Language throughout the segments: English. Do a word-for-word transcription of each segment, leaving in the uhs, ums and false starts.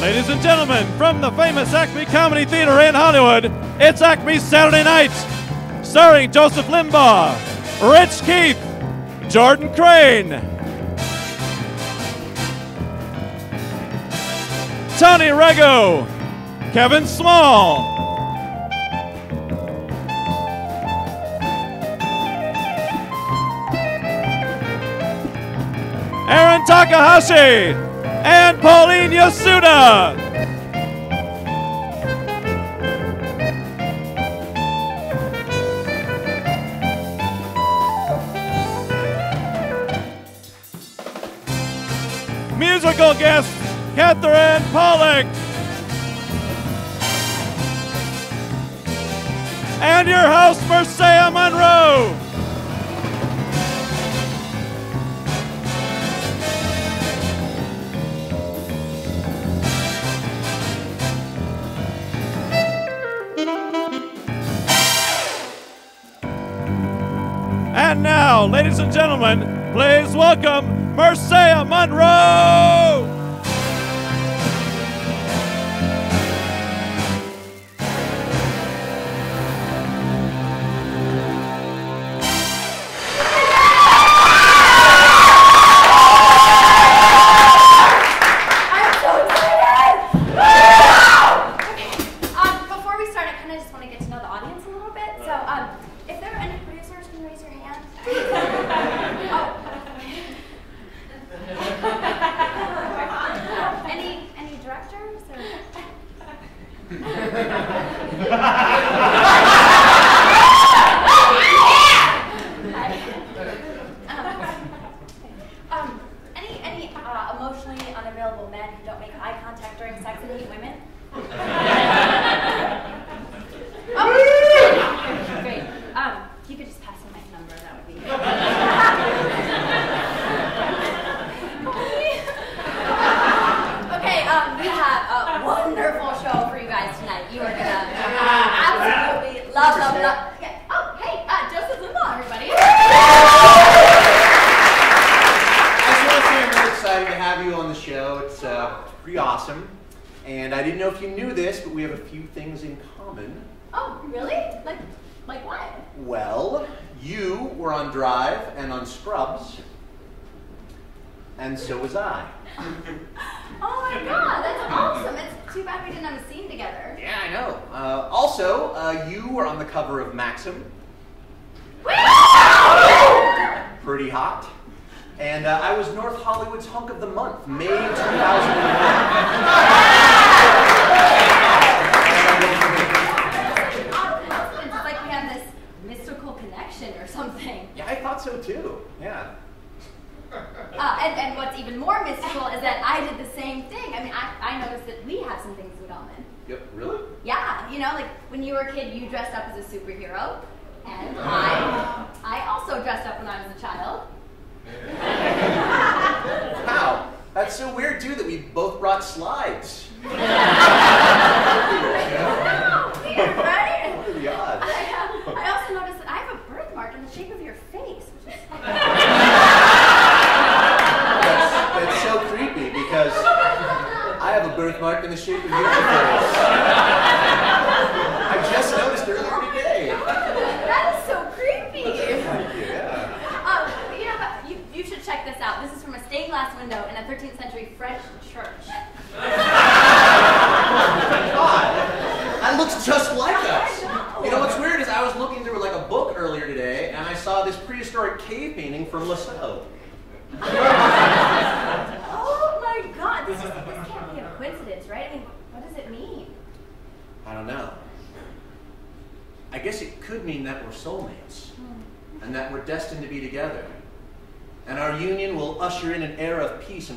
Ladies and gentlemen, from the famous Acme Comedy Theater in Hollywood, it's Acme Saturday Night, starring Joseph Limbaugh, Rich Keith, Jordan Krain, Tony Rago, Kevin Small, Aaron Takahashi, and Pauline Yasuda. Musical guest, Katherine Pawlak. And your host, Mircea Monroe. And now, ladies and gentlemen, please welcome Mircea Monroe!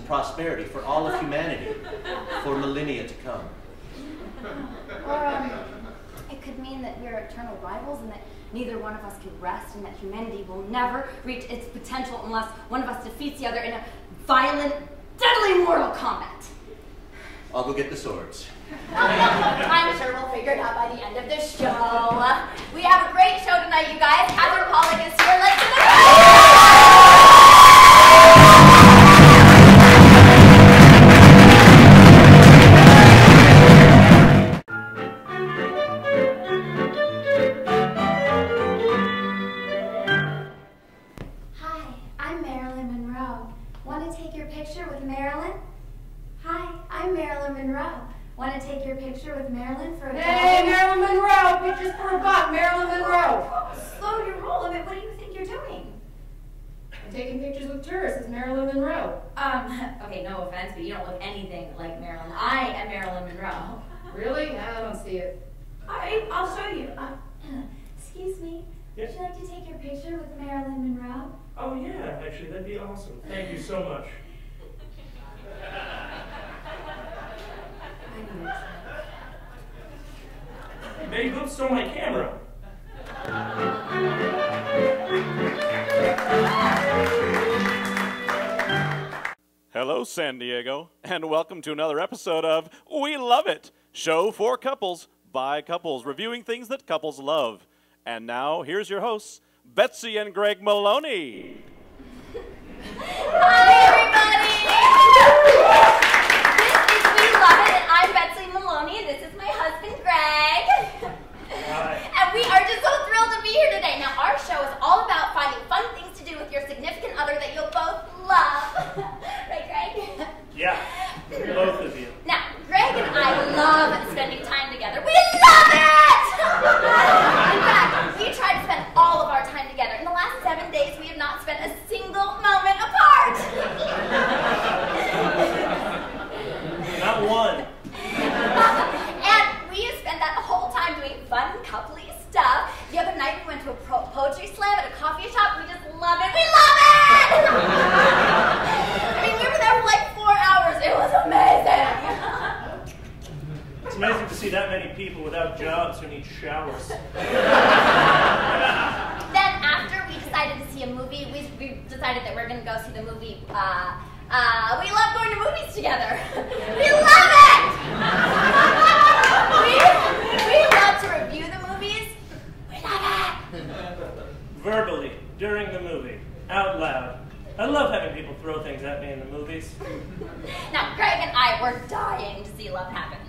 Prosperity for all of humanity for millennia to come. Or um, it could mean that we're eternal rivals and that neither one of us can rest and that humanity will never reach its potential unless one of us defeats the other in a violent, deadly mortal combat. I'll go get the swords. I'm sure we'll figure it out by the end of this show. We have a great show tonight, you guys. Katherine Pawlak is here. Let's do the I'm Marilyn Monroe. Want to take your picture with Marilyn? Hi, I'm Marilyn Monroe. Want to take your picture with Marilyn for a buck? Hey, Marilyn Monroe! Pictures for a buck, Marilyn Monroe! Oh, slow your roll of it. What do you think you're doing? I'm taking pictures with tourists. It's Marilyn Monroe. Um, okay, no offense, but you don't look anything like Marilyn. I am Marilyn Monroe. Really? I don't see it. All right, I'll show you. Uh, excuse me. Yes. Would you like to take your picture with Marilyn Monroe? Oh, yeah, actually, that'd be awesome. Thank you so much. They both stole my camera. Hello, San Diego, and welcome to another episode of We Love It, show for couples by couples, reviewing things that couples love. And now, here's your hosts, Betsy and Greg Maloney. Hi, everybody! This is We Love It, and I'm Betsy Maloney. This is my husband, Greg. Hi. And we are just so thrilled to be here today. Now, our show is all about finding fun things to do with your significant other that you'll both love. Right, Greg? Yeah, both of you. Now, Greg and I love spending time together. We love it! In fact, we try to spend all of our time together. In the last seven days, we have not spent a single moment apart. Not one. And we have spent that whole time doing fun, coupley stuff. The other night, we went to a poetry slam at a coffee shop. We just love it. We love it! I mean, we were there for like four hours. It was amazing. It's amazing to see that many people without jobs who need showers. Then after we decided to see a movie, we, we decided that we're going to go see the movie, uh, uh, we love going to movies together. We love it! we, we love to review the movies. We love it! Verbally, during the movie, out loud. I love having people throw things at me in the movies. Now, Greg and I were dying to see Love Happens.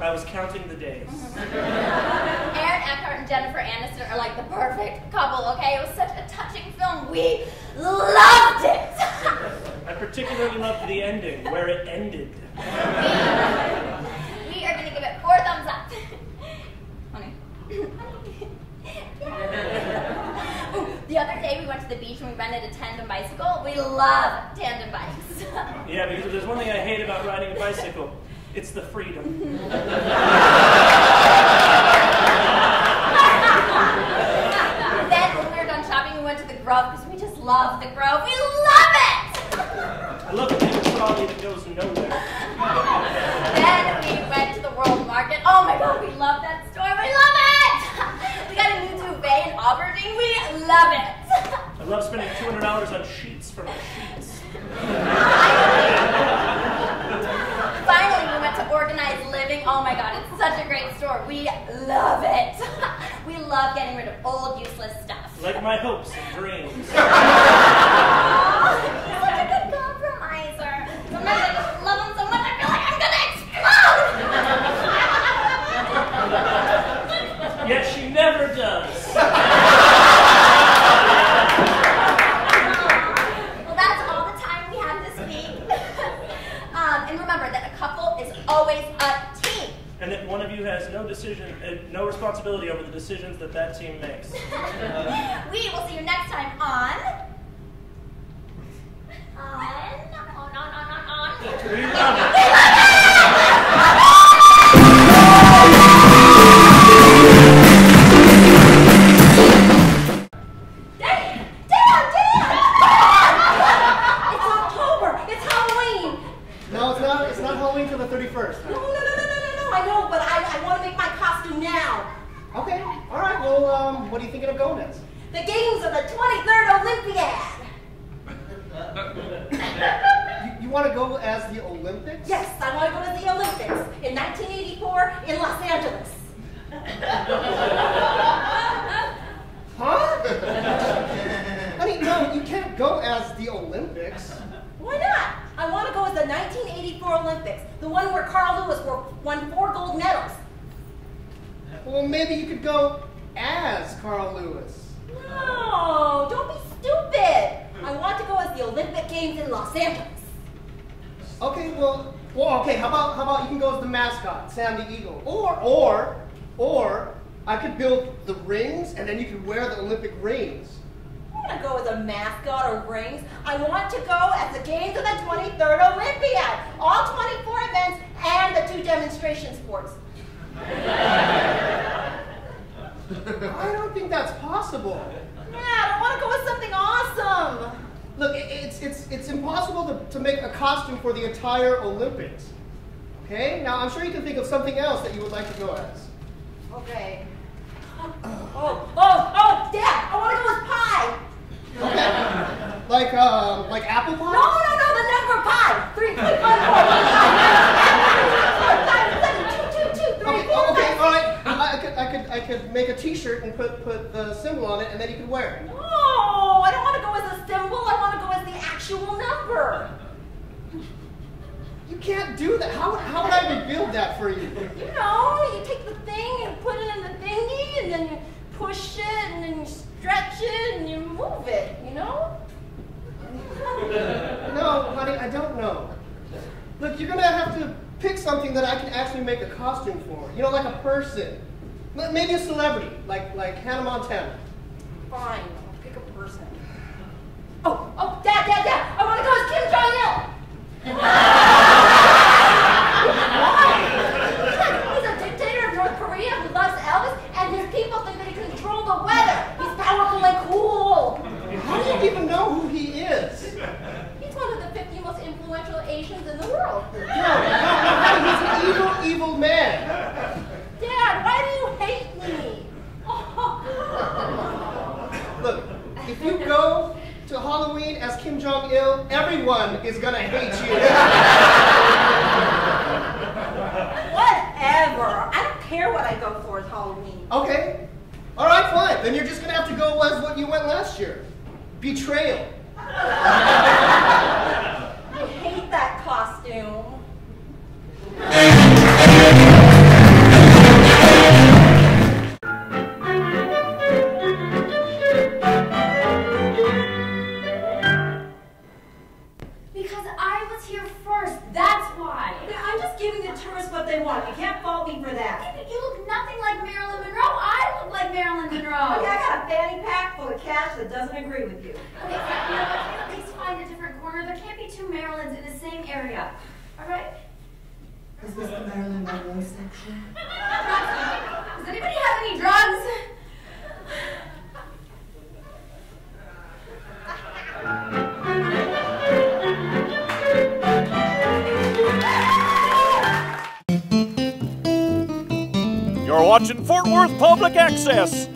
I was counting the days. Aaron Eckhart and Jennifer Aniston are like the perfect couple, okay? It was such a touching film. We loved it! I particularly loved the ending, where it ended. We, we are going to give it four thumbs up. The other day we went to the beach and we rented a tandem bicycle. We love tandem bikes. Yeah, because there's one thing I hate about riding a bicycle. It's the freedom. Then when we were done shopping, we went to the Grove because we just love the Grove. We love it! I love the trolley that goes nowhere. Then we went to the World Market. Oh my God, we love that store. We love it! We got a new duvet in Auburndale. We love it. I love spending two hundred dollars on sheets for my sheets. Finally, we went to Organized Living. Oh my God, it's such a great store. We love it. We love getting rid of old, useless stuff. Like my hopes and dreams. You're such a good compromiser. Sometimes I just love them so much, I feel like I'm going to explode. Yet she never does. Well, that's all the time we have this week. um, and remember that a couple is always a team. And that one of you has no decision, uh, no responsibility over the decisions that that team makes. Uh, we will see you next time on. On. On, on, on, on, on. We love it. Well, maybe you could go as Carl Lewis. No, don't be stupid. I want to go as the Olympic Games in Los Angeles. Okay, well, well, okay, how about, how about you can go as the mascot, Sam the Eagle. Or, or, or, I could build the rings, and then you could wear the Olympic rings. I don't want to go as a mascot or rings. I want to go as the games of the twenty-third Olympiad. All twenty-four events and the two demonstration sports. I don't think that's possible. Yeah, I don't want to go with something awesome. Look, it's, it's, it's impossible to, to make a costume for the entire Olympics. Okay? Now, I'm sure you can think of something else that you would like to go as. Okay. Oh, oh, oh, Dad, I want to go with pie. Okay. Like, uh, like apple pie? No, no, no, the number pie. Three, three, one, four, five, two, two, two, three, four, five. Okay, all right. I could, I could, I could make a T-shirt and put, put the symbol on it, and then you could wear it. No, I don't want to go as a symbol. I want to go as the actual number. You can't do that. How, how would I rebuild that for you? You know, you take the thing and put it in the thingy, and then you push it, and then you stretch it, and you move it, you know? No, honey, I don't know. Look, you're going to have to pick something that I can actually make a costume for. You know, like a person. Maybe a celebrity, like, like Hannah Montana. Fine, I'll pick a person. Oh, oh, Dad, Dad, Dad, I want to go as Kim Jong-il! Why? He's a dictator of North Korea who loves Elvis, and his people think that he can control the weather. He's powerful and cool. How do you even know who he is? He's one of the fifty most influential Asians in the world. No, no, no, he's an evil, evil man. Dad, why do you hate me? Oh. Look, if you go to Halloween as Kim Jong-il, everyone is gonna hate you. Whatever. I don't care what I go for as Halloween. Okay. All right, fine. Then you're just gonna have to go as what you went last year. Betrayal. I hate that costume.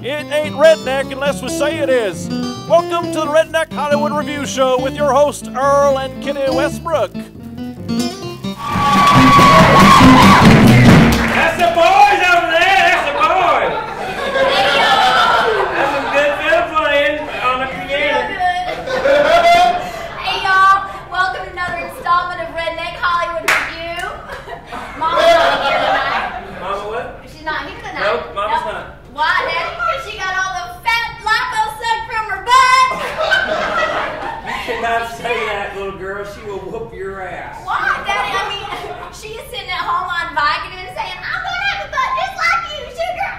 It ain't redneck unless we say it is. Welcome to the Redneck Hollywood Review Show with your hosts Earl and Kenny Westbrook. That's the boys over there. That's the boys. That's some good film playing on the piano. Hey y'all, welcome to another installment of Redneck Hollywood Review. Mama's not here tonight. Mama what? She's not here tonight. Nope, Mama's nope. not. Why, Daddy? Because she got all the fat lipo sucked from her butt. You cannot say that, little girl. She will whoop your ass. Why, Daddy? I mean, she is sitting at home on Vicodin saying, I'm going to have a butt just like you, sugar.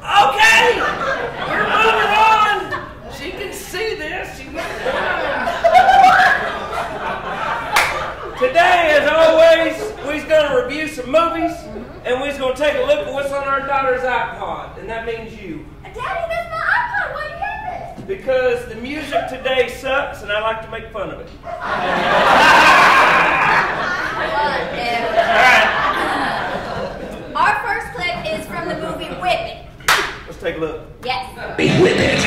Uh, okay. We're moving on. She can see this. She can see this. Today, as always, we're going to review some movies. And we're just going to take a look at what's on our daughter's iPod, and that means you. Daddy, that's my iPod. Why do you have it? Because the music today sucks, and I like to make fun of it. Whatever. All right. Our first clip is from the movie Whip It. Let's take a look. Yes. Be Whip It.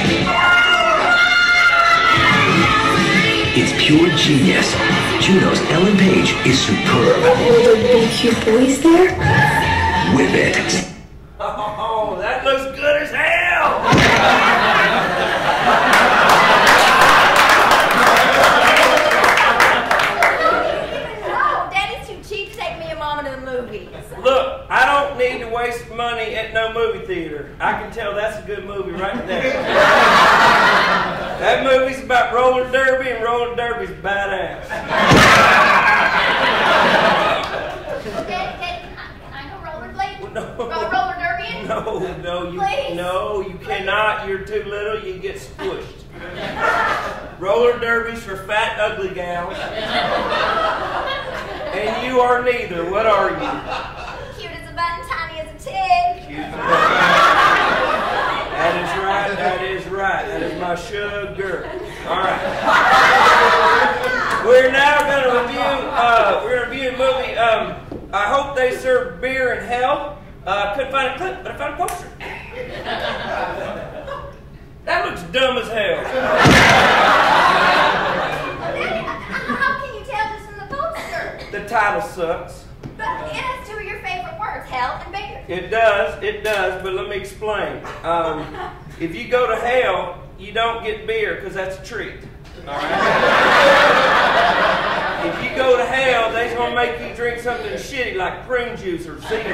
It's pure genius. Judo's Ellen Page is superb. Oh, the big cute boys there? Whip it. Oh, that looks good as hell! No, Daddy's too cheap to take me and Mama to the movies. Look, I don't need to waste money at no movie theater. I can tell that's a good movie right there. That roller derby, and roller derby's badass. Dad, Dad, can I, can I go rollerblade? Well, no. Roll, roller derby? No, no, you Please. no, you Please. cannot. You're too little. You get squished. Roller derby's for fat, ugly gals. And you are neither. What are you? Cute as a button, tiny as a tick. Cute as a button. That is right, that is right. That is my sugar. All right. We're now going to review, uh, we're going to review a movie, um, I Hope They Serve Beer in Hell. Uh, couldn't find a clip, but I found a poster. That looks dumb as hell. How can you tell this from the poster? The title sucks. But it has two of your favorite words, hell and beer. It does, it does, but let me explain. Um, if you go to hell, you don't get beer, because that's a treat. All right? If you go to hell, they're going to make you drink something shitty like prune juice or semen.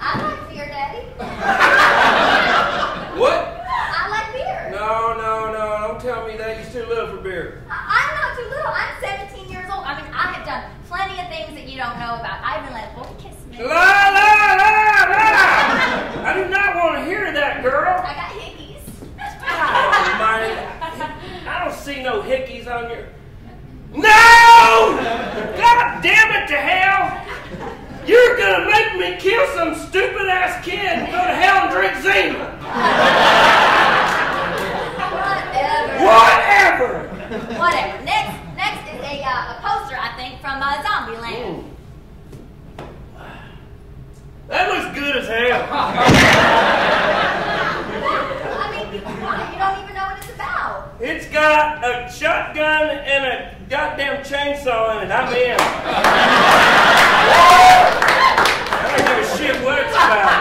I like beer, Daddy. What? I like beer. No, no, no, don't tell me that. You're too little for beer. You don't know about. I even let a boy kiss me. La la la la! I do not want to hear that, girl. I got hickeys. Oh, my. I don't see no hickeys on your. No! God damn it to hell! You're gonna make me kill some stupid ass kid and go to hell and drink Zima. Whatever. Whatever. Whatever. Next. A, uh, a poster, I think, from uh, Zombieland. Ooh. That looks good as hell. I mean, you don't even know what it's about. It's got a shotgun and a goddamn chainsaw in it. I'm in. I don't give a shit what it's about.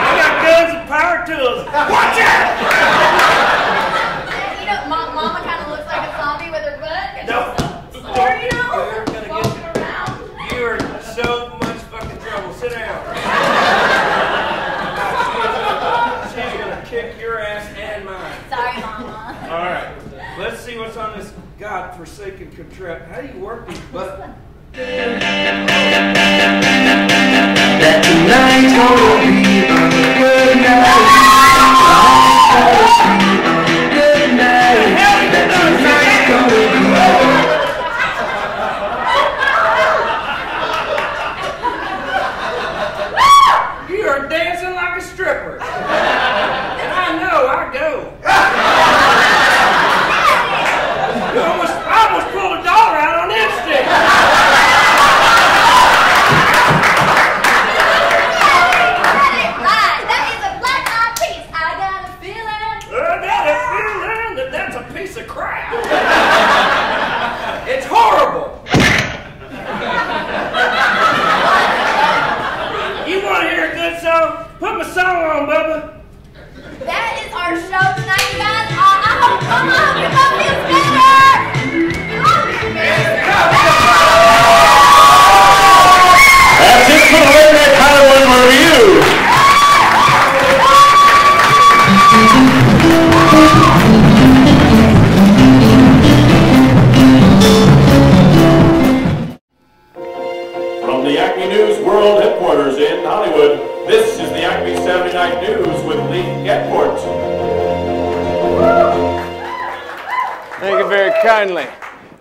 They got guns and power tools. Watch out! On this godforsaken contraption. How do you work these buttons? That tonight's gonna be a good night. Tonight's gonna be a good night. That tonight's gonna be a good night. You are dancing like a stripper. And I know I go.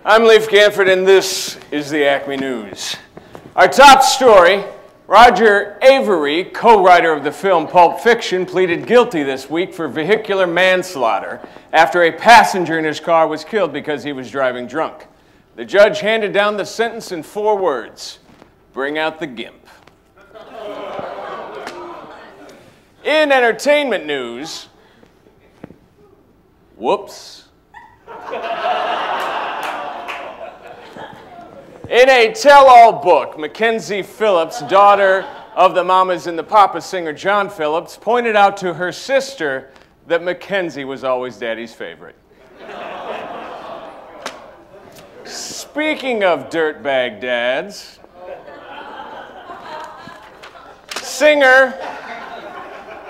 I'm Leif Gantvoort, and this is the Acme News. Our top story, Roger Avery, co-writer of the film Pulp Fiction, pleaded guilty this week for vehicular manslaughter after a passenger in his car was killed because he was driving drunk. The judge handed down the sentence in four words: bring out the gimp. In entertainment news, whoops. In a tell-all book, Mackenzie Phillips, daughter of the Mamas and the Papas singer John Phillips, pointed out to her sister that Mackenzie was always Daddy's favorite. Speaking of dirtbag dads, singer,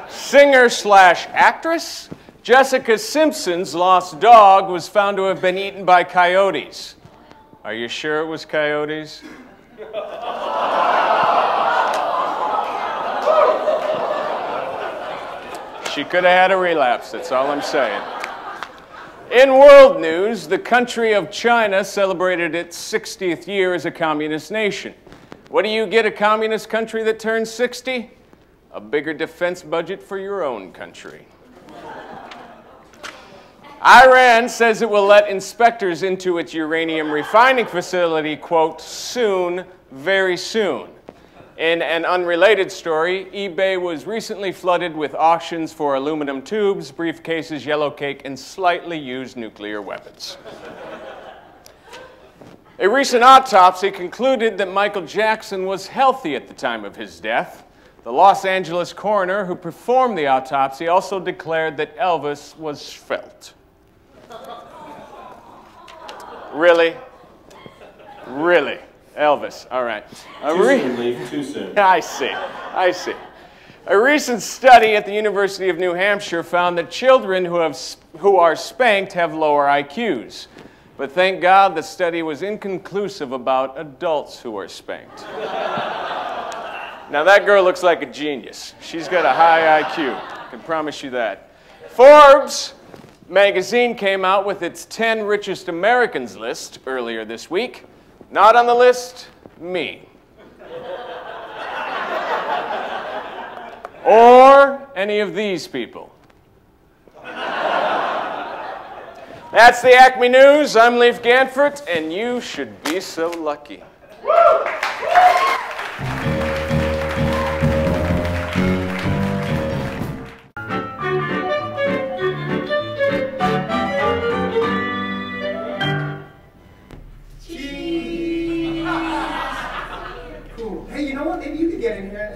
singer slash actress, Jessica Simpson's lost dog was found to have been eaten by coyotes. Are you sure it was coyotes? She could have had a relapse, that's all I'm saying. In world news, the country of China celebrated its sixtieth year as a communist nation. What do you get a communist country that turns sixty? A bigger defense budget for your own country. Iran says it will let inspectors into its uranium refining facility, quote, soon, very soon. In an unrelated story, eBay was recently flooded with auctions for aluminum tubes, briefcases, yellow cake, and slightly used nuclear weapons. A recent autopsy concluded that Michael Jackson was healthy at the time of his death. The Los Angeles coroner who performed the autopsy also declared that Elvis was svelte. Really? Really? Elvis, all right. Too soon, Leif, too soon. I see, I see. A recent study at the University of New Hampshire found that children who, have, who are spanked have lower I Qs. But thank God the study was inconclusive about adults who are spanked. Now that girl looks like a genius. She's got a high I Q, I can promise you that. Forbes magazine came out with its ten richest Americans list earlier this week. Not on the list, me. Or any of these people. That's the Acme News. I'm Leif Gantvoort, and you should be so lucky.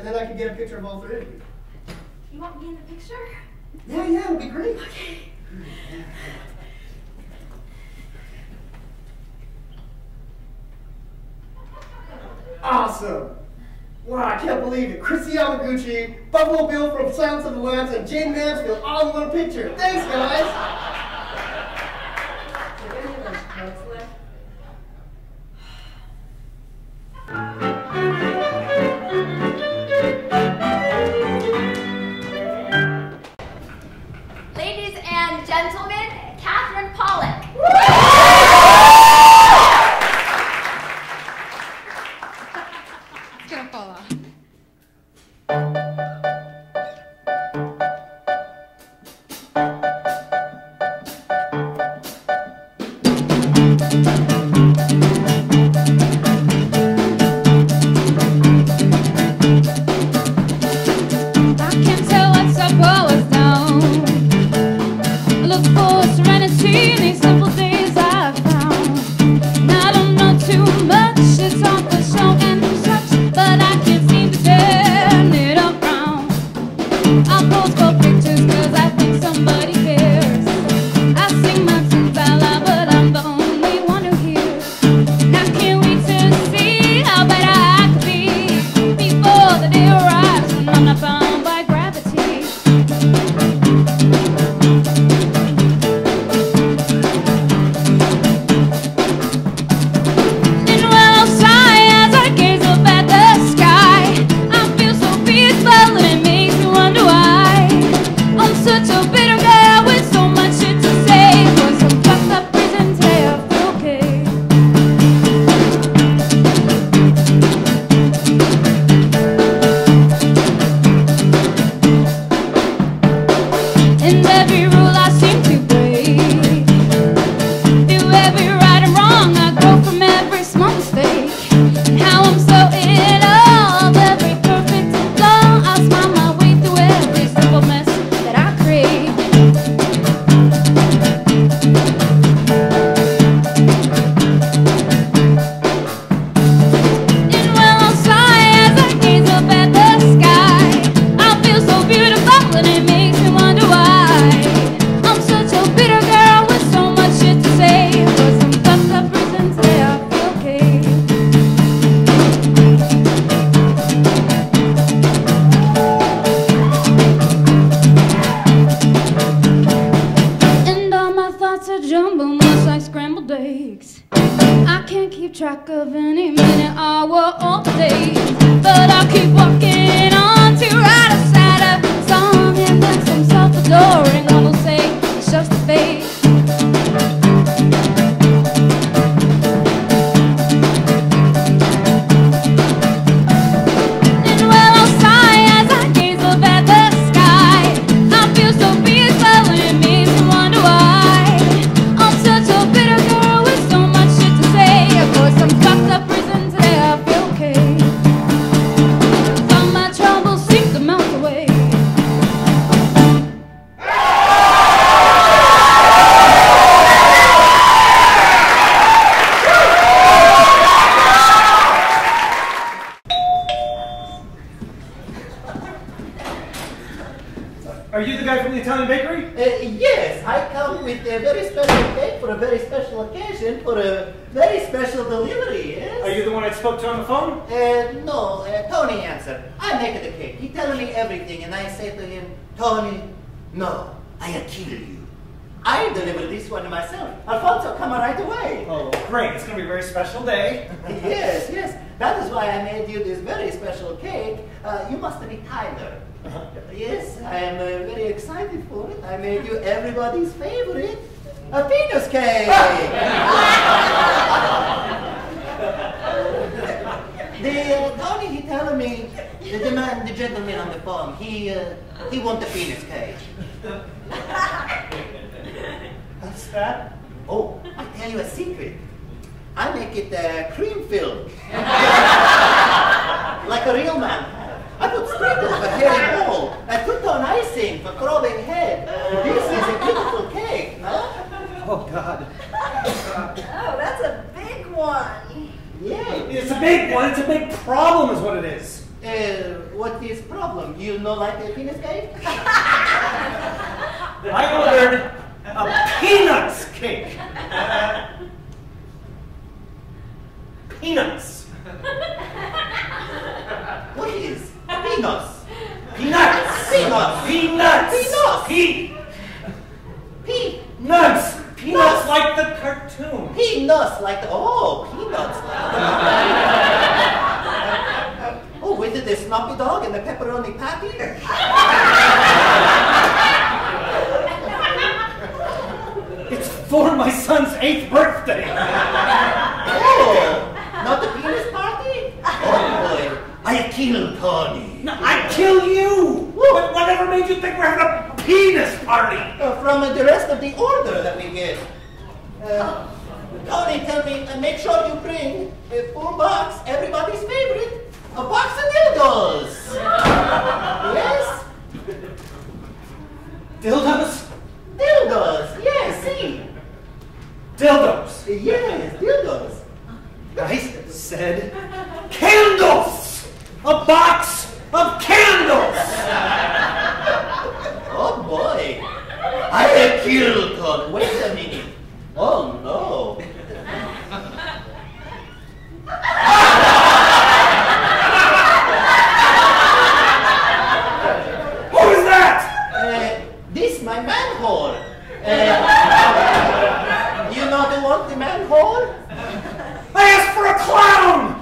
I can get a picture of all three of you. You want me in the picture? Yeah, yeah, it'll be great. Okay. Awesome. Wow, I can't believe it. Chris Yamaguchi, Buffalo Bill from Silence of the Lambs, and Jane Mansfield all in one picture. Thanks, guys. Gentlemen, Katherine Pawlak. It's gonna fall off. Are you the guy from the Italian bakery? Uh, yes, I come with a very special cake for a very special occasion, for a very special delivery, yes? Are you the one I spoke to on the phone? Uh, no, uh, Tony answered. I make the cake. He tells me everything, and I say to him, Tony, no, I'll kill you. I deliver this one myself. Alfonso, come right away. Oh, great. It's going to be a very special day. Yes, yes. That is why I made you this very special cake. Uh, you must be Tyler. Yes, I am uh, very excited for it. I made you everybody's favorite, a penis cake. the uh, Tony, he telling me, the, the man, the gentleman on the farm, he uh, he want the penis cake. What's that? Oh, I tell you a secret. I make it uh, cream filled, like a real man. I put sprinkles for hairy wool, I put on icing for throbbing head. This is a beautiful cake, huh? Oh, God. Oh, that's a big one. Yeah. It's a big one. It's a big problem is what it is. Uh, what is problem? You know like a penis cake? I ordered a peanuts cake. Uh, peanuts. What is? Peanuts. Peanuts. Peanuts. Peanuts. Peanuts. Pe. Pe. Nuts. Peanuts like the cartoon. Peanuts like the. Oh, peanuts like the. Oh, with the Snoopy Dog and the pepperoni patty. It's for my son's eighth birthday. Oh, not the penis party? Oh boy. I kill Tony. No, I kill you! But whatever made you think we're having a penis party? Uh, from uh, the rest of the order that we get. Uh, Tony, tell me, uh, make sure you bring a full box, everybody's favorite, a box of dildos. Yes? Dildos? Dildos, yes, see. Dildos. Yes, dildos. I said candles. A box of candles! Oh boy! I have killed God. Wait a minute. Oh no. Who is that? Uh, this my manhole. Uh, you know the one, the manhole? I asked for a clown!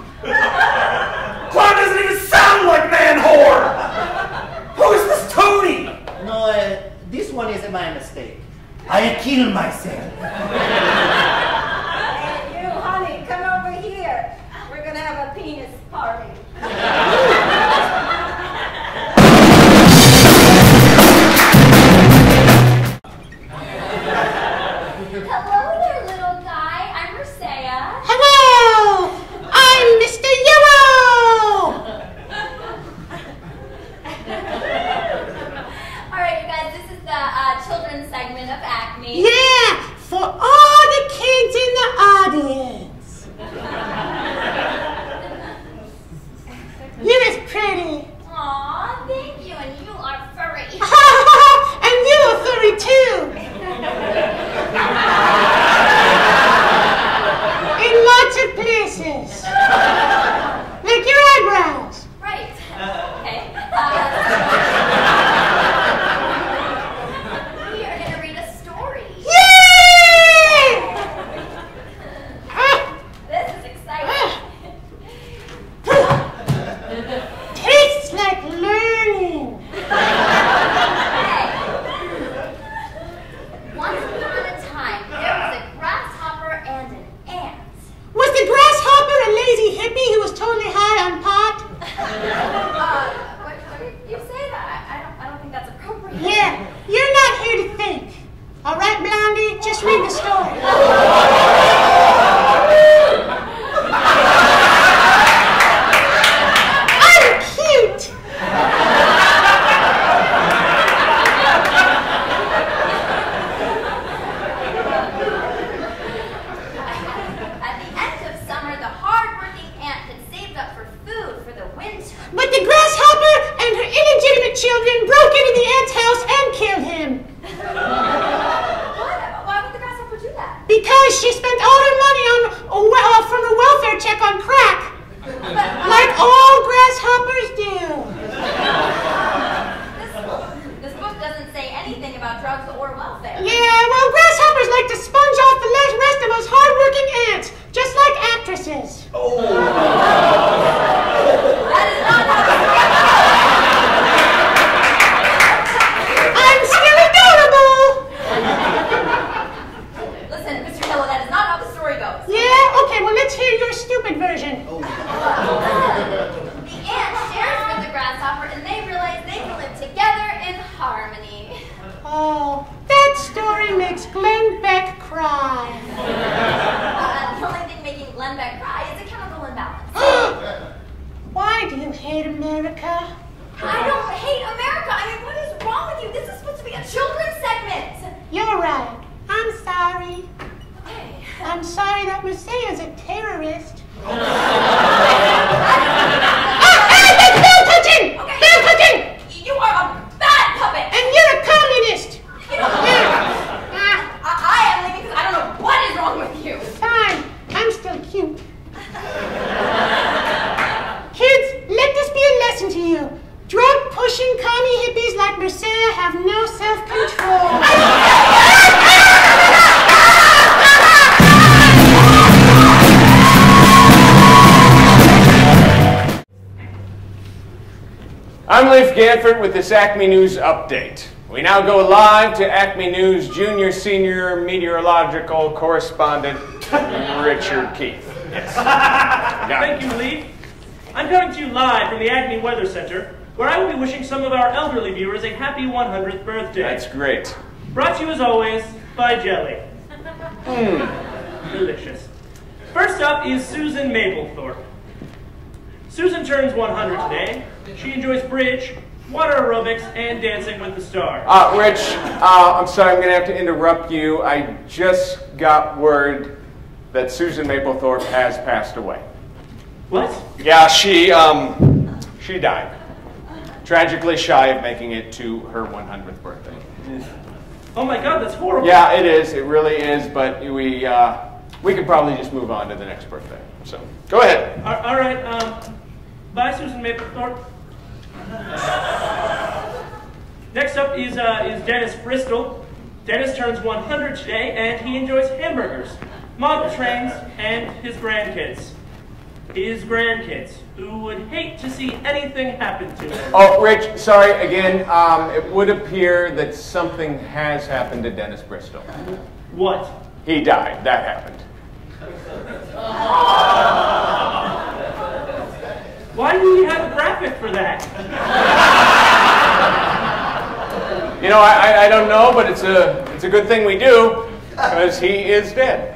Clown doesn't even sound like man whore! Who is this Tony? No, uh, this one is my mistake. I killed myself. Hey, you, honey, come over here. We're gonna have a penis party. Hello there, little guy. I'm Mircea. Hello! I'm Mister Yellow! Children's segment of Acme. Yeah, for all the kids in the audience. You was pretty. Aw, thank you, and you are furry. And you are furry too. In lots of places. Like your eyebrows. Right. Okay. Uh, Yay! I'm Leif Gantvoort with this Acme News update. We now go live to Acme News junior senior meteorological correspondent Richard Keith. Yes. Thank you, Leif. I'm coming to you live from the Acme Weather Center, where I will be wishing some of our elderly viewers a happy one hundredth birthday. That's great. Brought to you as always by jelly. Mmm. Delicious. First up is Susan Maplethorpe. Susan turns one hundred today. She enjoys bridge, water aerobics, and Dancing with the Stars. Uh, Rich, uh, I'm sorry, I'm going to have to interrupt you. I just got word that Susan Maplethorpe has passed away. What? Yeah, she, um, she died. Tragically shy of making it to her one hundredth birthday. Oh my God, that's horrible. Yeah, it is. It really is, but we, uh, we could probably just move on to the next birthday. So, go ahead. All, all right, um... Bye, Susan Maplethorpe. Next up is, uh, is Dennis Bristol. Dennis turns one hundred today, and he enjoys hamburgers, model trains, and his grandkids. His grandkids, who would hate to see anything happen to him. Oh, Rich, sorry again. Um, it would appear that something has happened to Dennis Bristol. What? He died. That happened. Why do you have a graphic for that? You know, I, I don't know, but it's a, it's a good thing we do, because he is dead.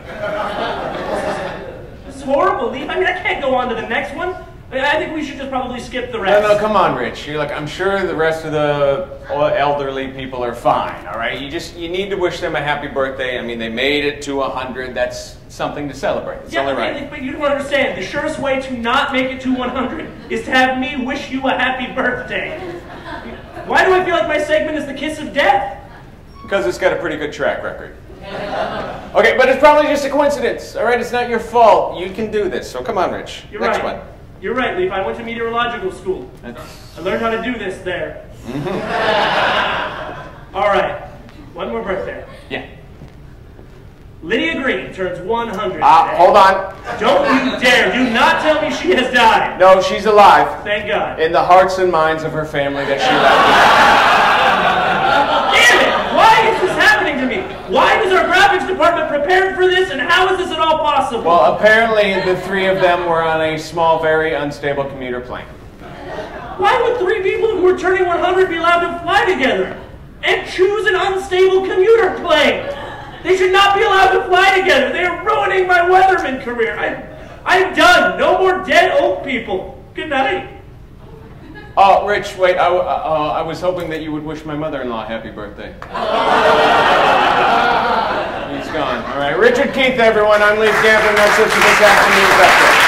This is horrible, Leif. I mean, I can't go on to the next one. I, mean, I think we should just probably skip the rest. No, no, come on, Rich. You're like, I'm sure the rest of the elderly people are fine, all right? You just, you need to wish them a happy birthday. I mean, they made it to one hundred. That's something to celebrate. It's yeah, only right. But you don't understand. The surest way to not make it to one hundred is to have me wish you a happy birthday. Why do I feel like my segment is the kiss of death? Because it's got a pretty good track record. Okay, but it's probably just a coincidence, all right? It's not your fault. You can do this. So come on, Rich. You're Next right. one. You're right, Leif. I went to meteorological school. That's... I learned how to do this there. All right. One more birthday. Yeah. Lydia Green turns one hundred. Ah, uh, hold on. Don't you dare. Do not tell me she has died. No, she's alive. Thank God. In the hearts and minds of her family that she left. Damn it! Why is this happening to me? Why was our graphics department prepared for this, and how is this at all possible? Well, apparently the three of them were on a small, very unstable commuter plane. Why would three people who were turning one hundred be allowed to fly together and choose an unstable commuter plane? They should not be allowed to fly together. They are ruining my weatherman career. I, I'm done. No more dead old people. Good night. Oh, Rich, wait, I, uh, I was hoping that you would wish my mother-in-law happy birthday. He's gone. All right, Richard Keith, everyone. I'm Leif Gantvoort, and that's it for this afternoon's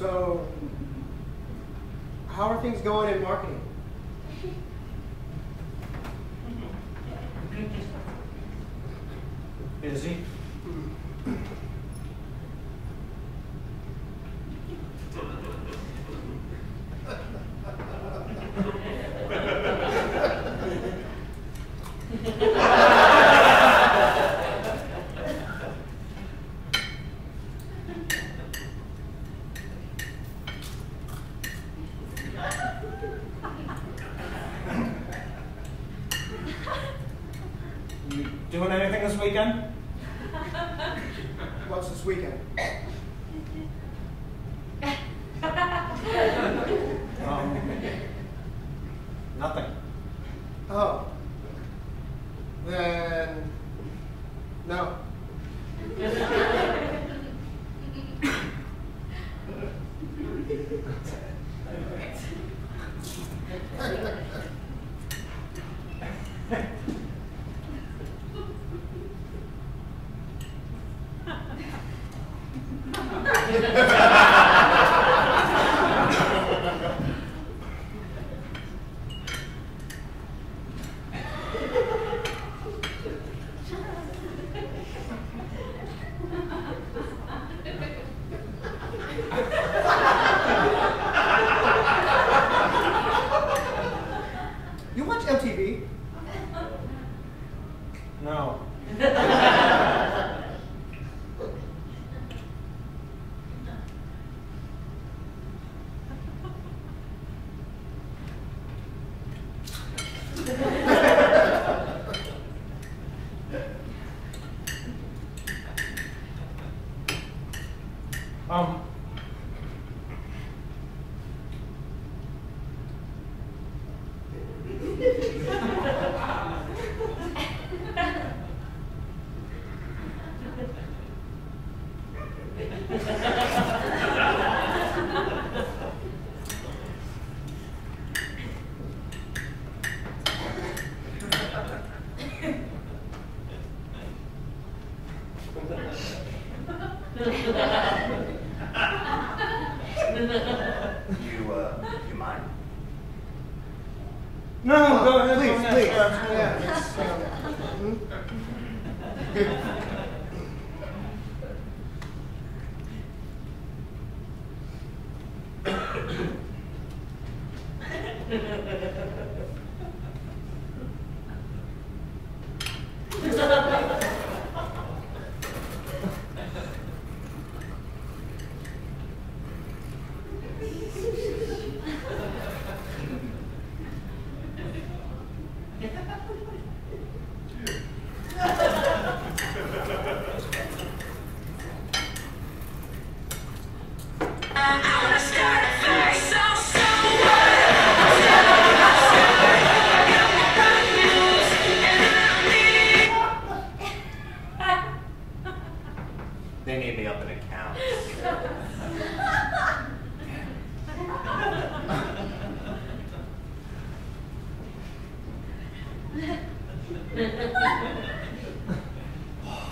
So, how are things going in marketing? Busy.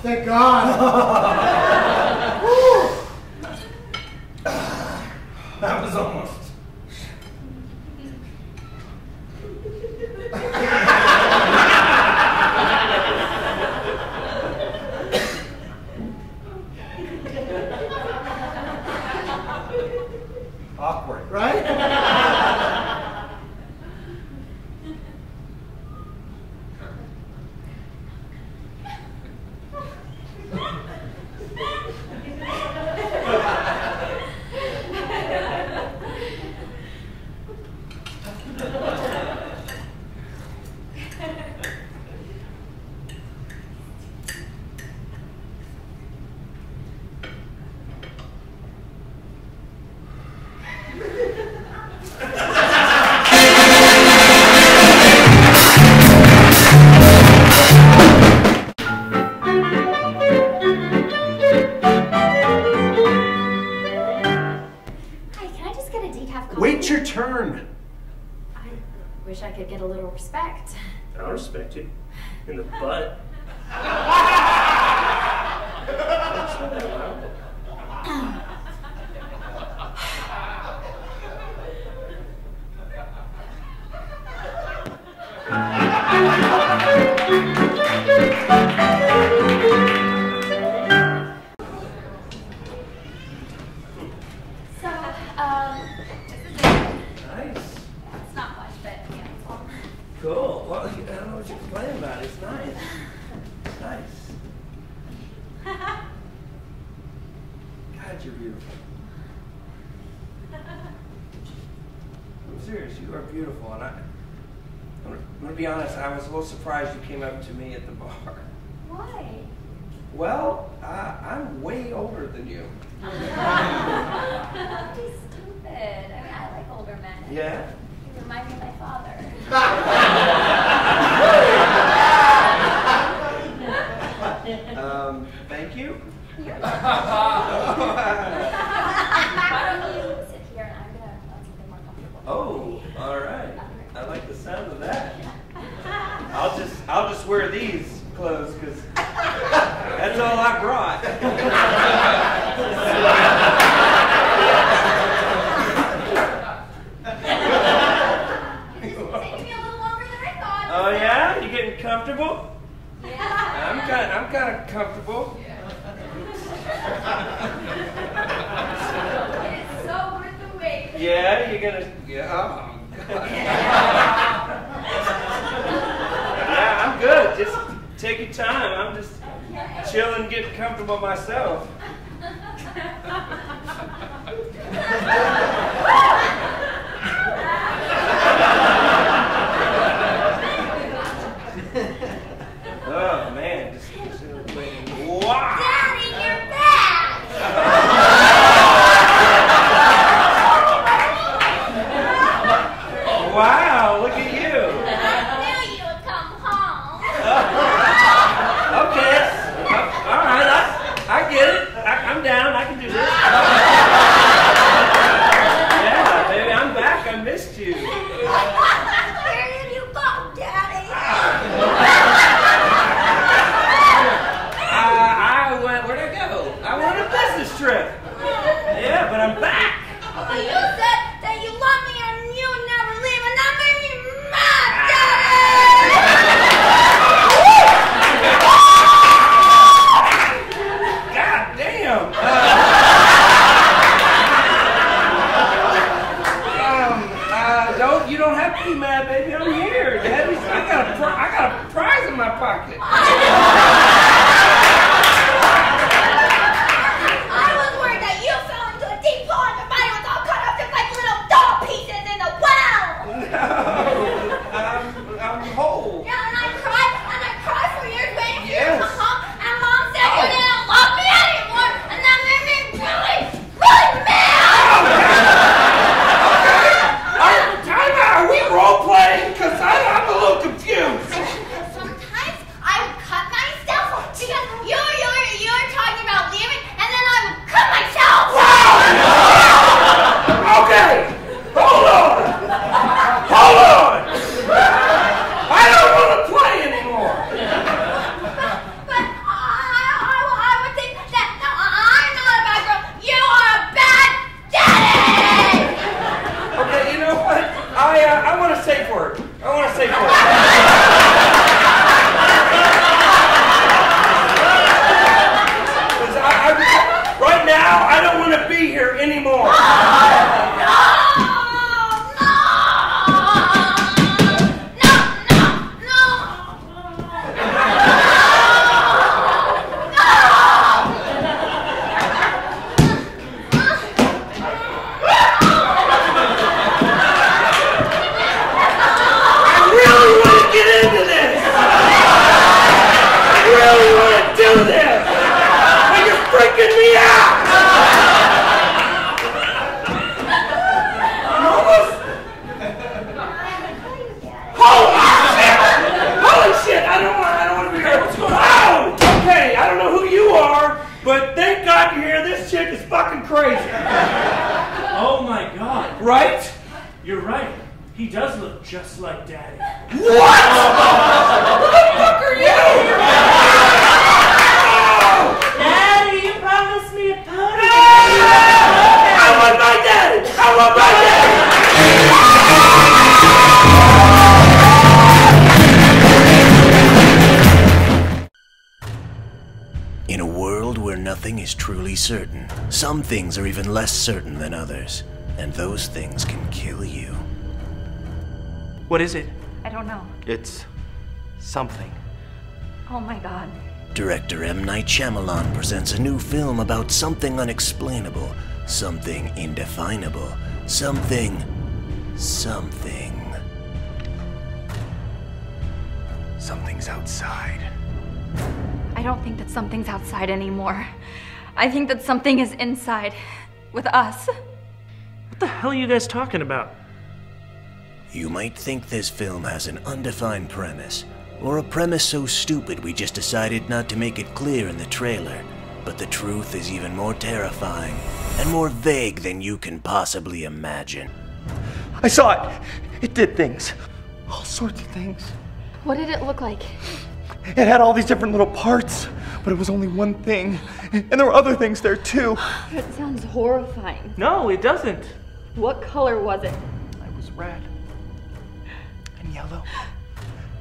Thank God! That was almost. Awkward, right? God, you're beautiful. I'm serious, you are beautiful. And I, I'm going to be honest, I was a little surprised you came up to me at the bar. Why? Well, uh, I'm way older than you. Don't be stupid. I mean, I like older men. Yeah? You remind me of my father. um, thank you. You're Why don't you sit here and I'm going to something more comfortable. Oh, all right. I like the sound of that. I'll just, I'll just wear these clothes because that's all I brought. Oh yeah, you getting comfortable? Yeah. I'm kind, I'm kind of comfortable. Yeah. It's so worth the wait. Yeah, you're gonna. Yeah. Oh, God. Yeah, I'm good. Just take your time. I'm just chilling, getting comfortable myself. Oh man, just waiting. Wow! Daddy, you're back! Wow, look at you! I knew you would come home. Okay, all right, I, I get it. I, I'm down. I can do this. Yeah, baby, I'm back. I missed you. Where did you go, Daddy? Trip. Yeah, but I'm back. Well, you said that you love me and you would never leave, and that made me mad, Daddy! God damn! Uh, um, uh, don't, you don't have to be mad, baby. I'm here, Daddy. I got a, pri I got a prize in my pocket. Some things are even less certain than others, and those things can kill you. What is it? I don't know. It's something. Oh my God. director M. Night Shyamalan presents a new film about something unexplainable, something indefinable, something, something. Something's outside. I don't think that something's outside anymore. I think that something is inside, with us. What the hell are you guys talking about? You might think this film has an undefined premise, or a premise so stupid we just decided not to make it clear in the trailer, but the truth is even more terrifying and more vague than you can possibly imagine. I saw it! It did things. All sorts of things. What did it look like? It had all these different little parts, but it was only one thing. And there were other things there too. That sounds horrifying. No, it doesn't. What color was it? It was red. And yellow.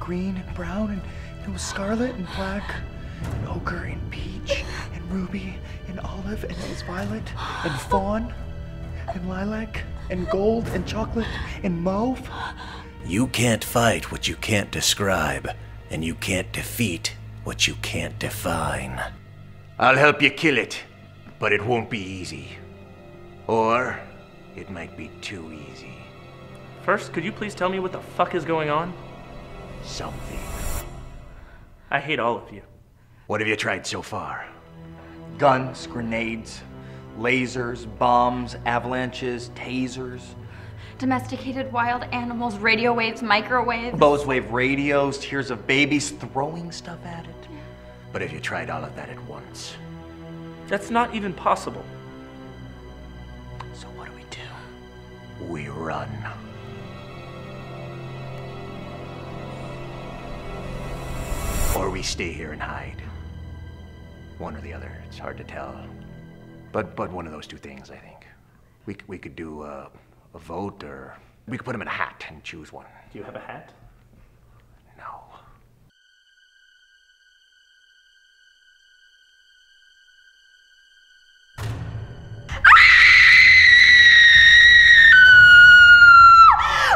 Green and brown, and it was scarlet and black. And ochre and peach, and ruby, and olive, and it was violet, and fawn, and lilac, and gold, and chocolate, and mauve. You can't fight what you can't describe, and you can't defeat what you can't define. I'll help you kill it, but it won't be easy. Or it might be too easy. First, could you please tell me what the fuck is going on? Something. I hate all of you. What have you tried so far? Guns, grenades, lasers, bombs, avalanches, tasers. Domesticated wild animals, radio waves, microwaves. Bose wave radios, tears of babies, throwing stuff at it. Yeah. But have you tried all of that at once? That's not even possible. So what do we do? We run. Or we stay here and hide. One or the other, it's hard to tell. But but one of those two things, I think. We, we could do, uh, a vote, or we could put him in a hat and choose one. Do you have a hat? No.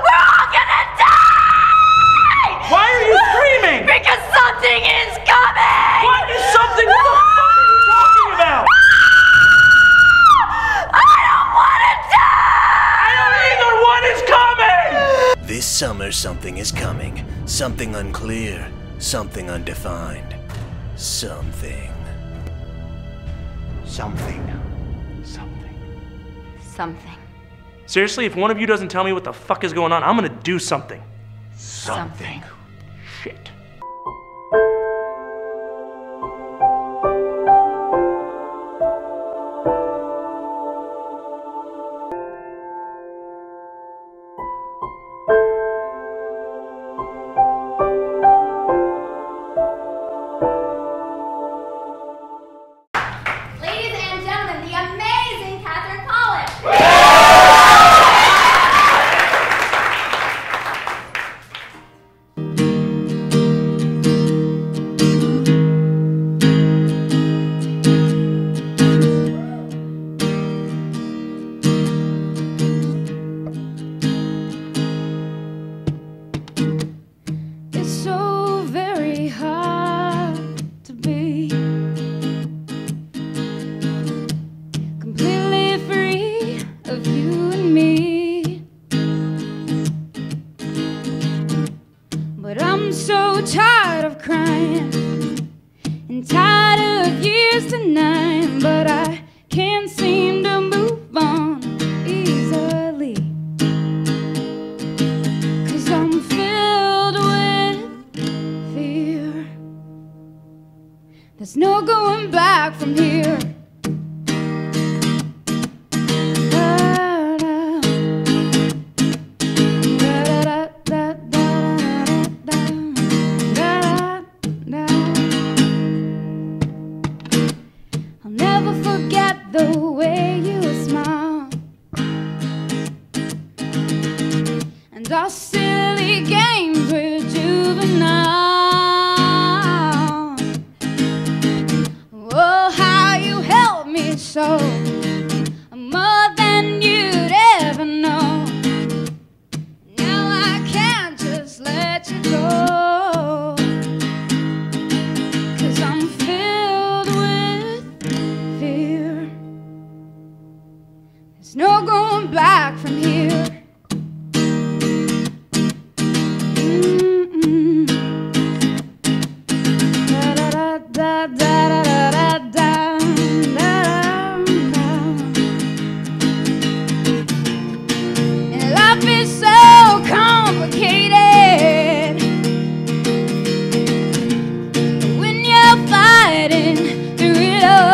We're all gonna die! Why are you screaming? Because something is coming! What is something? What the fuck are you talking about? This summer, something is coming. Something unclear. Something undefined. Something. Something. Something. Something. Seriously, if one of you doesn't tell me what the fuck is going on, I'm gonna do something. Something. Something. Shit. Let you go, 'cause I'm feeling There's no going back from here. Mm-mm. Da da da da da da da da da da. And life is so complicated when you're fighting through it all.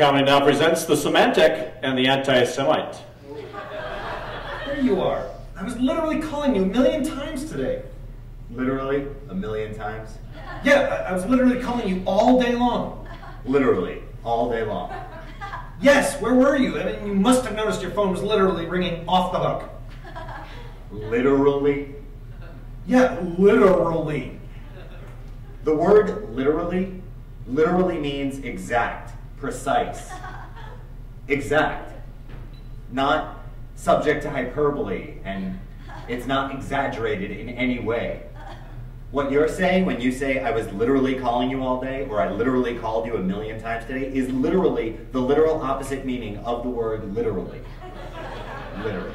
Comedy now presents the Semantic and the Anti-Semite. There you are. I was literally calling you a million times today. Literally? A million times? Yeah, I, I was literally calling you all day long. Literally? All day long? Yes, where were you? I mean, you must have noticed your phone was literally ringing off the hook. Literally? Yeah, literally. The word literally, literally means exact. Precise, exact, not subject to hyperbole, and it's not exaggerated in any way. What you're saying when you say, I was literally calling you all day, or I literally called you a million times today, is literally the literal opposite meaning of the word literally. Literally.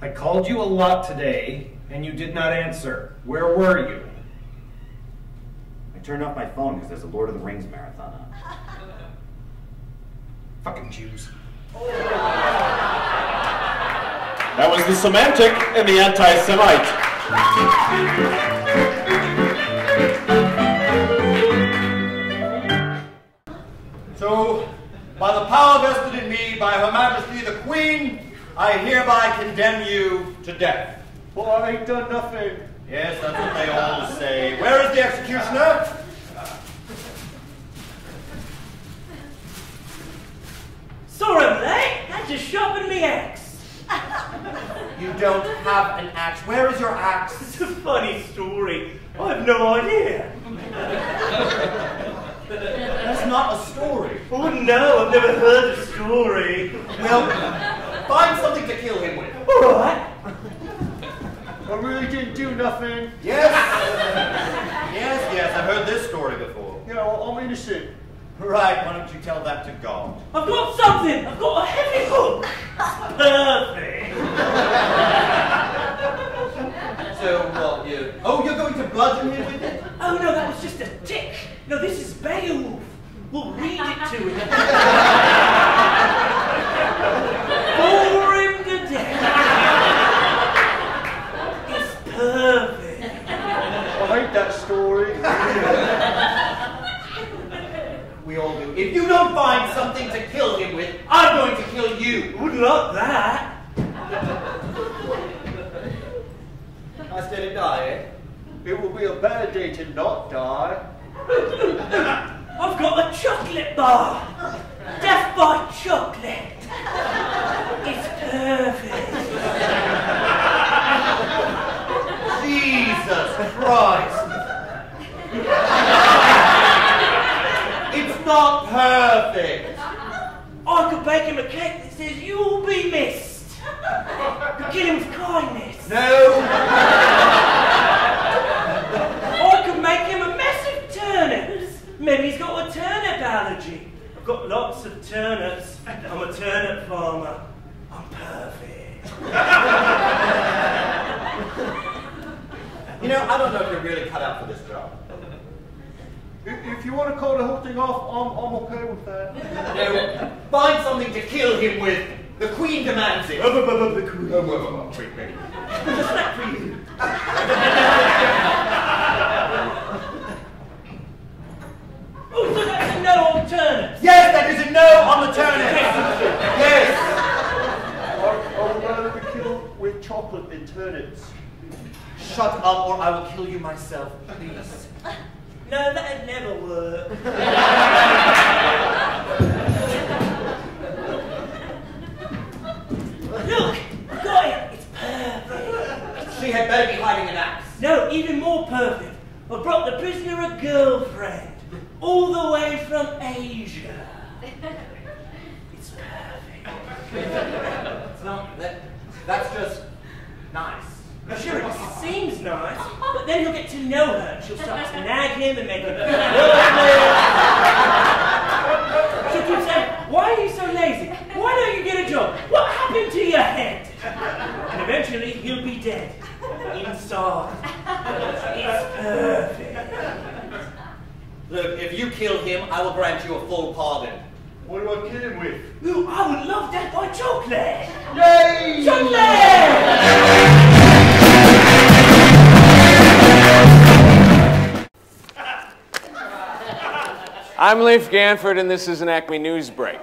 I called you a lot today, and you did not answer. Where were you? Turn off my phone because there's a Lord of the Rings marathon on. Fucking Jews. That was the Semantic and the Anti-Semite. So, by the power vested in me by Her Majesty the Queen, I hereby condemn you to death. For I ain't done nothing. Yes, that's what they all say. Where is the executioner? Sorry I'm late. I just sharpened my axe. You don't have an axe. Where is your axe? It's a funny story. I have no idea. That's not a story. Oh no, I've never heard a story. Well, find something to kill him with. All right. I really didn't do nothing. Yes. yes, yes, I've heard this story before. Yeah, well, I'm innocent. Right, why don't you tell that to God? I've got something! I've got a heavy hook! Perfect! So what, you... Oh, you're going to bludgeon him with it? Oh, no, that was just a tick. No, this is Beowulf. We'll read it to him. Bore him to death. Perfect. I hate that story. We all do. If you don't find something to kill him with, I'm going to kill you. Would love that. I said to die, eh? It will be a bad day to not die. I've got a chocolate bar. Death by chocolate. It's perfect. Jesus Christ! It's not perfect! I could bake him a cake that says, you'll be missed! Kill him with kindness! No! I could make him a massive got lots of turnips. I'm a turnip farmer. I'm perfect. You know, I don't know if you're really cut out for this job. If, if you want to call the whole thing off, I'm, I'm okay with that. No, find something to kill him with. The Queen demands it. Oh, oh, oh, the Queen. Oh, oh, oh, treat me. What's that for you? Oh, so that's a no on turnips. Yes, that is a no on the turnips. Yes. I would rather be killed with chocolate than turnips. Shut up or I will kill you myself, please. No, that'd never work. Look, got it. It's perfect. She had better be hiding an axe. No, even more perfect. I brought the prisoner a girlfriend, all the way from Asia. It's perfect. It's not that. That's just nice. Now, sure, it seems nice, but then he'll get to know her and she'll start to nag him and make him feel lonely. She'll keep saying, why are you so lazy? Why don't you get a job? What happened to your head? And eventually, he'll be dead. Inside. It's perfect. Look, if you kill him, I will grant you a full pardon. What do I kill him with? Ooh, I would love death by chocolate! Yay! Chocolate! I'm Leif Gantvoort, and this is an Acme News break.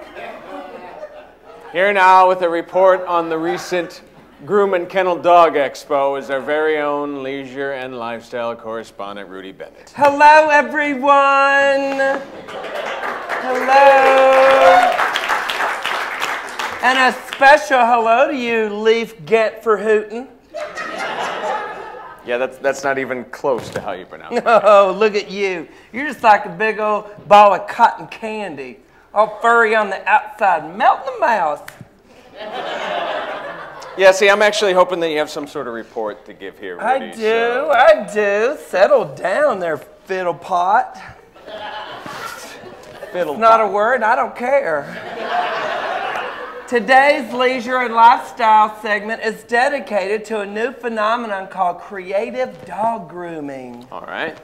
Here now with a report on the recent Groom and Kennel Dog Expo is our very own leisure and lifestyle correspondent, Rudy Bennett. Hello, everyone. Hello. And a special hello to you, Leif Gantvoort. Yeah, that's, that's not even close to how you pronounce it. Oh, look at you. You're just like a big old ball of cotton candy, all furry on the outside, melting the mouth. Yeah, see, I'm actually hoping that you have some sort of report to give here, Rudy. I do, so. I do. Settle down there, fiddle pot. Fiddle it's not pot. A word, I don't care. Today's leisure and lifestyle segment is dedicated to a new phenomenon called creative dog grooming. All right.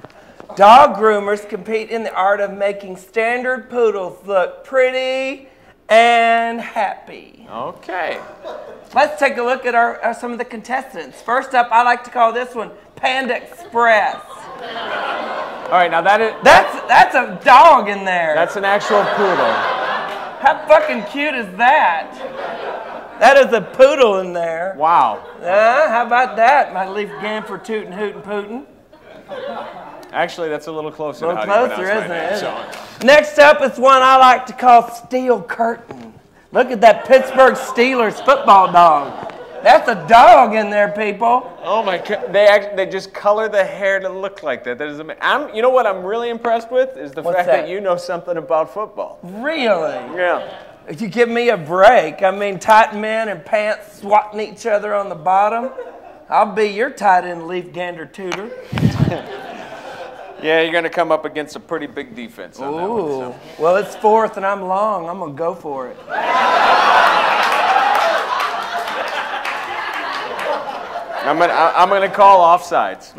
Dog groomers compete in the art of making standard poodles look pretty and happy. Okay. Let's take a look at our, uh, some of the contestants. First up, I like to call this one Panda Express. All right, now that is... That's, that's a dog in there. That's an actual poodle. How fucking cute is that? That is a poodle in there. Wow. Uh, how about that, my Leif Gantvoort tootin' hootin' pootin'? Actually, that's a little closer. A little to how closer, isn't it? Name, so. Next up is one I like to call Steel Curtain. Look at that Pittsburgh Steelers football dog. That's a dog in there, people. Oh my God! They act, they just color the hair to look like that. That is amazing. I'm, you know what I'm really impressed with is the What's fact that? that you know something about football. Really? Yeah. If you give me a break, I mean, tight men and pants swatting each other on the bottom. I'll be your tight end, Leif Gantvoort. Yeah, you're gonna come up against a pretty big defense on Ooh. that one. So. Well, it's fourth and I'm long. I'm gonna go for it. I'm gonna, I'm gonna call offsides.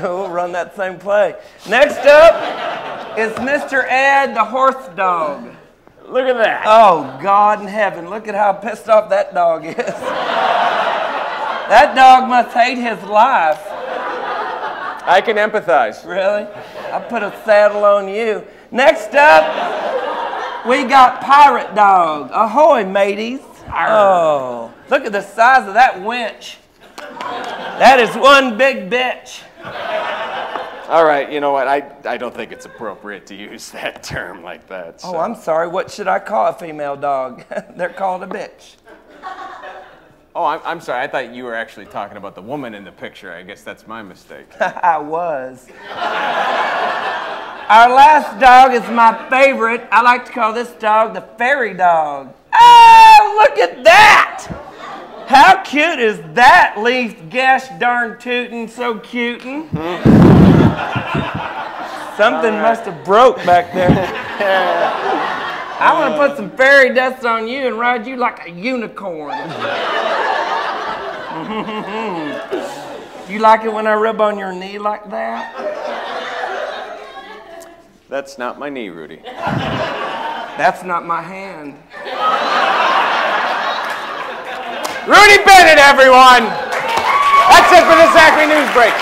We'll run that same play. Next up is Mister Ed the horse dog. Look at that. Oh, God in heaven. Look at how pissed off that dog is. That dog must hate his life. I can empathize. Really? I put a saddle on you. Next up, we got Pirate Dog. Ahoy, mateys. Oh, look at the size of that winch. That is one big bitch. All right, you know what? I, I don't think it's appropriate to use that term like that. So. Oh, I'm sorry. What should I call a female dog? They're called a bitch. Oh, I'm, I'm sorry. I thought you were actually talking about the woman in the picture. I guess that's my mistake. I was. Our last dog is my favorite. I like to call this dog the fairy dog. Oh, look at that! How cute is that, Leif Gash darn tootin', so cutin'? Mm-hmm. Something right. must have broke back there. I want to put some fairy dust on you and ride you like a unicorn. You like it when I rub on your knee like that? That's not my knee, Rudy. That's not my hand. Rudy Bennett, everyone! That's it for this Acme News break.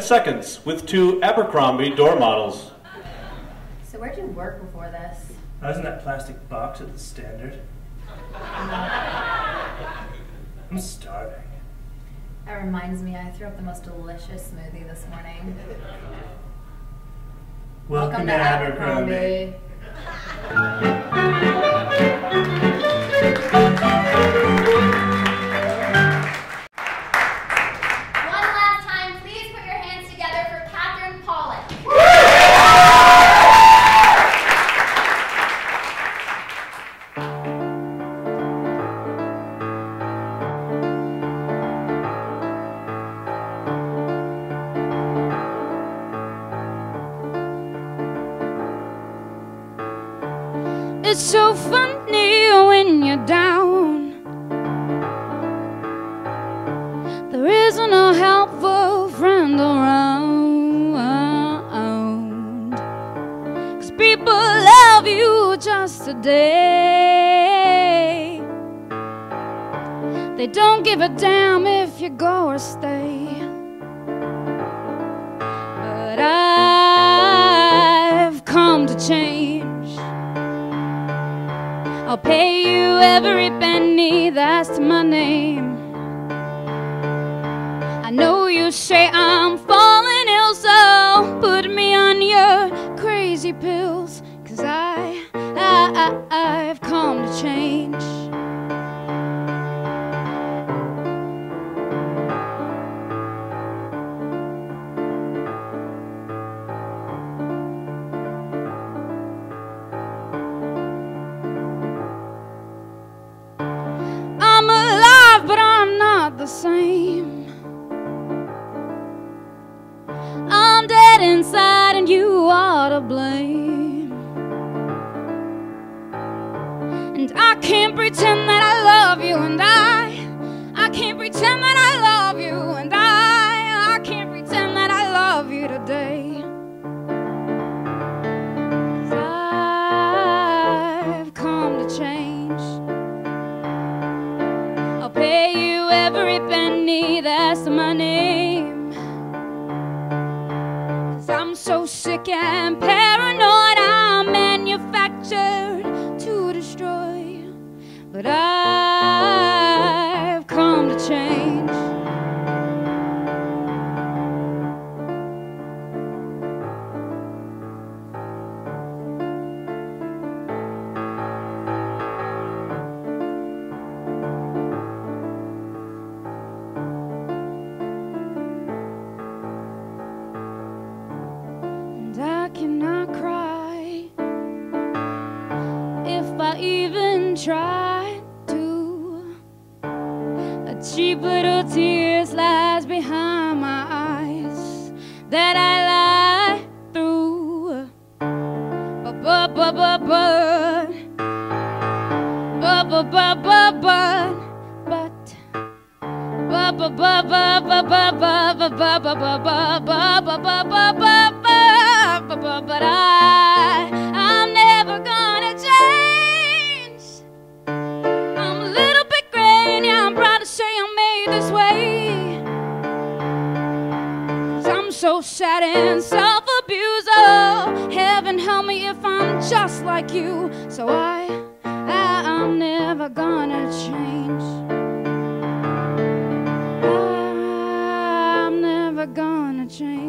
Seconds with two Abercrombie door models. So where'd you work before this? I was in that plastic box at the Standard. I'm starving. That reminds me, I threw up the most delicious smoothie this morning. Welcome, Welcome to, to Abercrombie. Abercrombie. It's so funny when you're down. There isn't a helpful friend around. Cause people love you just today. They don't give a damn if you go or stay. But I've come to change. I'll pay you every penny that's to my name. I know you say I'm falling ill, so put me on your crazy pills. Cause I, I, I I've come to change. The same. I'm dead inside and you are to blame. And I can't pretend that I love you, and I I can't pretend that I love you, and I I can't pretend that I love you today. 'Cause I've come to change. I'll pay you every penny that's my name. Cause I'm so sick and paranoid, I'm manufactured to destroy. But I've come to change. Try to. A cheap little tear slides behind my eyes that I lie through. But but but but but but but but but but but but but I I'm never gonna change. This way, 'cause I'm so sad and self-abused. Oh, heaven help me if I'm just like you. So I, I I'm never gonna change. I, I'm never gonna change.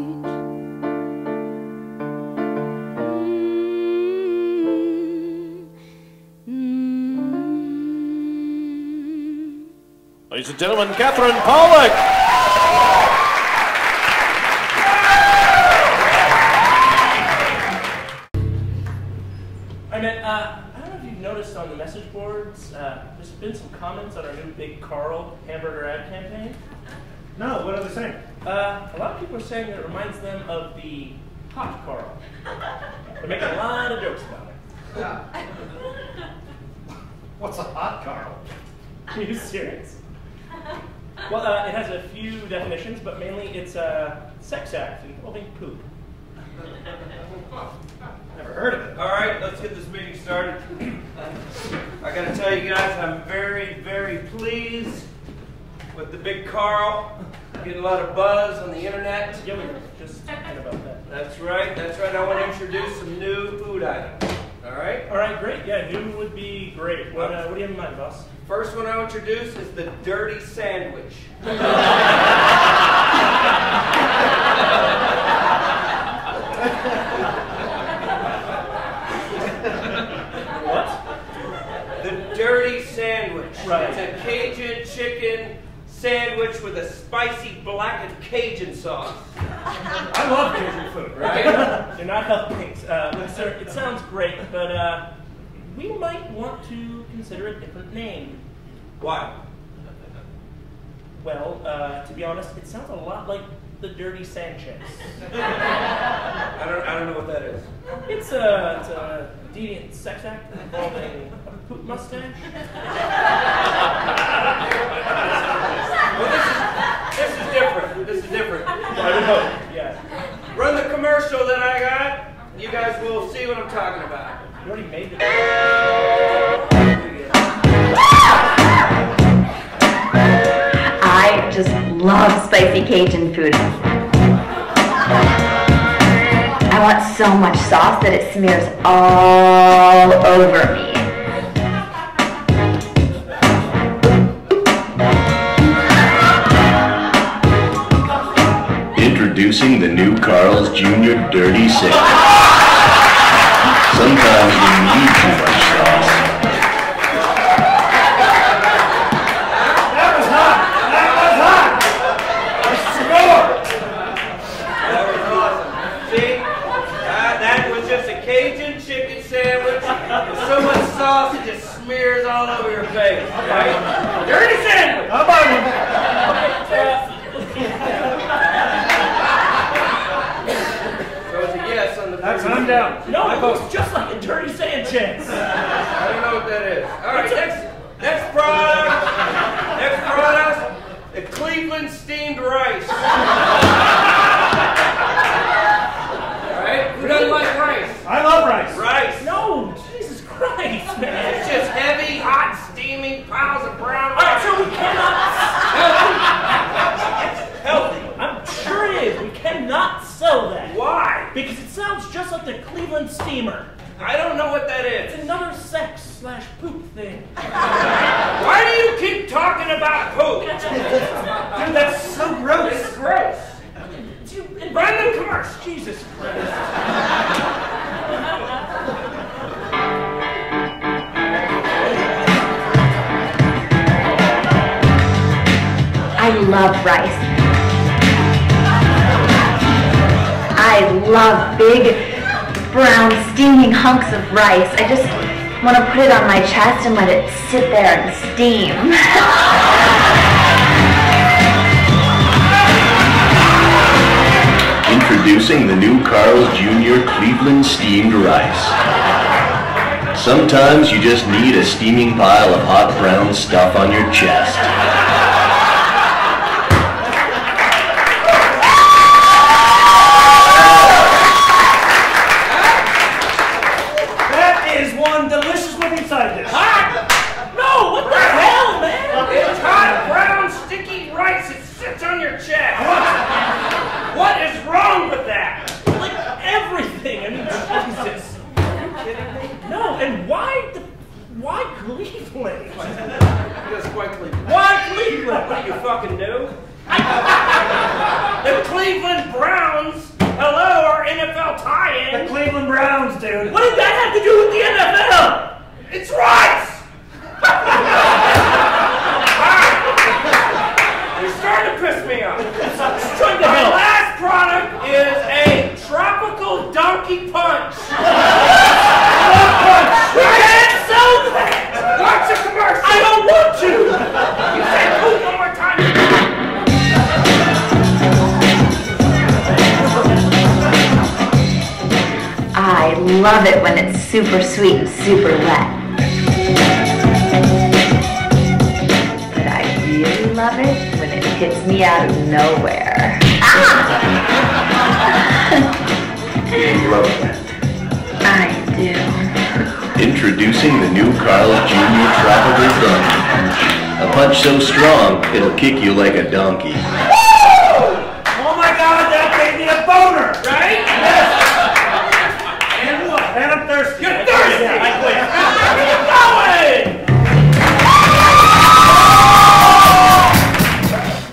Ladies and gentlemen, Katherine Pawlak. I mean, uh, I don't know if you've noticed on the message boards, uh, there's been some comments on our new Big Carl hamburger ad campaign. No, what are they saying? Uh, a lot of people are saying that it reminds them of the hot Carl. They're making a lot of jokes about it. Yeah. What's a hot Carl? Are you serious? Well, uh, it has a few definitions, but mainly it's a uh, sex act involving poop. Never heard of it. All right, let's get this meeting started. I gotta tell you guys, I'm very, very pleased with the Big Carl. Getting a lot of buzz on the internet. Yeah, we were just talking about that. That's right, that's right. I want to introduce some new food items. All right? All right, great. Yeah, new would be great. What, uh, what do you have in mind, boss? First one I'll introduce is the dirty sandwich. What? The dirty sandwich. Right. It's a Cajun chicken sandwich with a spicy blackened Cajun sauce. I love Cajun food, right? They're not helping. Uh, sir, it sounds great, but uh, we might want to consider a different name. Why? Well, uh, to be honest, it sounds a lot like the Dirty Sanchez. I don't, I don't know what that is. It's a, it's a deviant sex act involving a poop mustache. Well, this is, this is different. This is different. I don't know. Yeah. Run the commercial that I got, and you guys will see what I'm talking about. You already made the... I just love spicy Cajun food. I want so much sauce that it smears all over me. Introducing the new Carl's Junior Dirty Sanchez. Sometimes you need too much sauce. Down. No, it looks just like a Dirty Sanchez. I don't know what that is. All right, next, next product. Next product, the Cleveland steamed rice. All right, who doesn't like rice? I love rice. Rice. No, Jesus Christ, man. It's just heavy, hot, steaming piles of brown rice. All right, so we cannot. Healthy. Healthy. I'm sure it is. We cannot sell that. Why? Because it's sounds just like the Cleveland steamer. I don't know what that is. It's another sex slash poop thing. Why do you keep talking about poop? Dude, that's so gross. It's gross. Do you invite them commercial? Jesus Christ. I love rice. I love big, brown, steaming hunks of rice. I just want to put it on my chest and let it sit there and steam. Introducing the new Carl's Junior Cleveland Steamed Rice. Sometimes you just need a steaming pile of hot brown stuff on your chest. Super sweet and super wet. But I really love it when it hits me out of nowhere. Ah! You love it. I do. Introducing the new Carl's Junior Tropical Donkey Punch. A punch so strong, it'll kick you like a donkey.